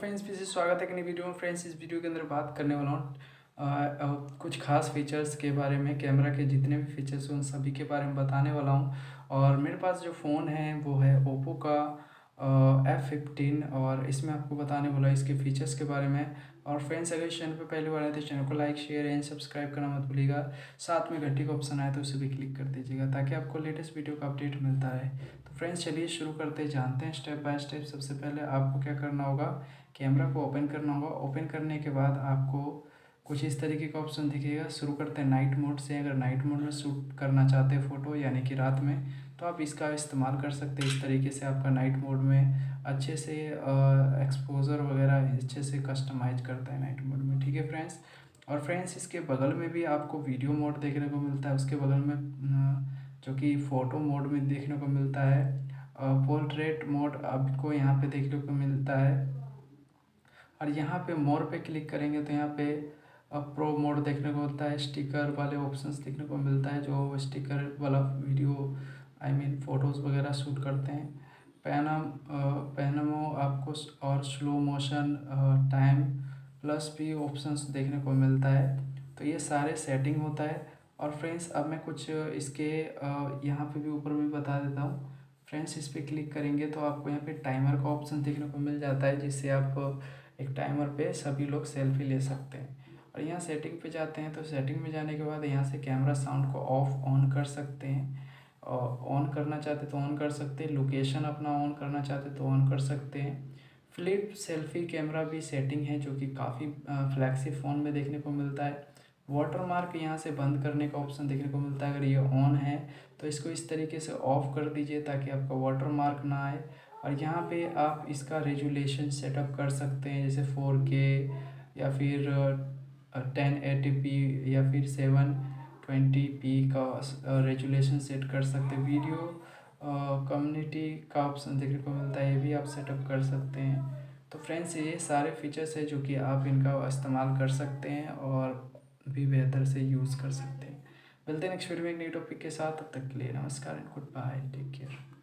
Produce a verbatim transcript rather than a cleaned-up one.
Friends फिर से स्वागत है एक नई वीडियो में। फ्रेंड्स इस वीडियो के अंदर बात करने वाला हूँ कुछ खास फीचर्स के बारे में, कैमरा के जितने भी फीचर्स हैं उन सभी के बारे में बताने वाला हूँ। और मेरे पास जो फ़ोन है वो है ओप्पो का एफ फिफ्टीन और इसमें आपको बताने वाला है इसके फीचर्स के बारे में। और फ्रेंड्स अगर इस चैनल पर पहली बार आए तो चैनल को लाइक शेयर एंड सब्सक्राइब करना मत भूलिएगा, साथ में घंटी का ऑप्शन आए तो उसे भी क्लिक कर दीजिएगा ताकि आपको लेटेस्ट वीडियो का अपडेट मिलता रहे। तो फ्रेंड्स चलिए शुरू करते हैं, जानते हैं स्टेप बाय स्टेप। सबसे पहले आपको क्या करना होगा, कैमरा को ओपन करना होगा। ओपन करने के बाद आपको कुछ इस तरीके का ऑप्शन दिखेगा। शुरू करते हैं नाइट मोड से। अगर नाइट मोड में शूट करना चाहते हैं फ़ोटो यानी कि रात में तो आप इसका इस्तेमाल कर सकते हैं। इस तरीके से आपका नाइट मोड में अच्छे से एक्सपोजर वगैरह अच्छे से कस्टमाइज करता है नाइट मोड में, ठीक है फ्रेंड्स। और फ्रेंड्स इसके बगल में भी आपको वीडियो मोड देखने को मिलता है, उसके बगल में जो कि फ़ोटो मोड में देखने को मिलता है, पोर्ट्रेट मोड आपको यहाँ पे देखने को मिलता है। और यहाँ पे मोर पे क्लिक करेंगे तो यहाँ पे प्रो मोड देखने को मिलता है, स्टिकर वाले ऑप्शंस देखने को मिलता है जो स्टिकर वाला वीडियो आई मीन फ़ोटोज़ वगैरह शूट करते हैं। पैनम पैनमो आपको और स्लो मोशन टाइम प्लस भी ऑप्शंस देखने को मिलता है। तो ये सारे सेटिंग होता है। और फ्रेंड्स अब मैं कुछ इसके यहाँ पे भी ऊपर भी बता देता हूँ। फ्रेंड्स इस पर क्लिक करेंगे तो आपको यहाँ पे टाइमर का ऑप्शन देखने को मिल जाता है, जिससे आप एक टाइमर पे सभी लोग सेल्फी ले सकते हैं। और यहाँ सेटिंग पे जाते हैं तो सेटिंग में जाने के बाद यहाँ से कैमरा साउंड को ऑफ ऑन कर सकते हैं, और ऑन करना चाहते तो ऑन कर सकते हैं। लोकेशन अपना ऑन करना चाहते तो ऑन कर सकते हैं। फ्लिप सेल्फी कैमरा भी सेटिंग है जो कि काफ़ी फ्लैगशिप फ़ोन में देखने को मिलता है। वाटरमार्क यहाँ से बंद करने का ऑप्शन देखने को मिलता है। अगर ये ऑन है तो इसको इस तरीके से ऑफ़ कर दीजिए ताकि आपका वाटरमार्क ना आए। और यहाँ पे आप इसका रेजुलेशन सेटअप कर सकते हैं, जैसे फोर के या फिर टेन एटी पी या फिर सेवन ट्वेंटी पी का रेजुलेशन सेट कर सकते हैं। वीडियो कम्युनिटी का ऑप्शन देखने को मिलता है, ये भी आप सेटअप कर सकते हैं। तो फ्रेंड्स ये सारे फीचर्स है जो कि आप इनका इस्तेमाल कर सकते हैं और भी बेहतर से यूज़ कर सकते हैं। मिलते हैं नेक्स्ट वीडियो में एक नई टॉपिक के साथ। तब तक के लिए नमस्कार and good bye, take care.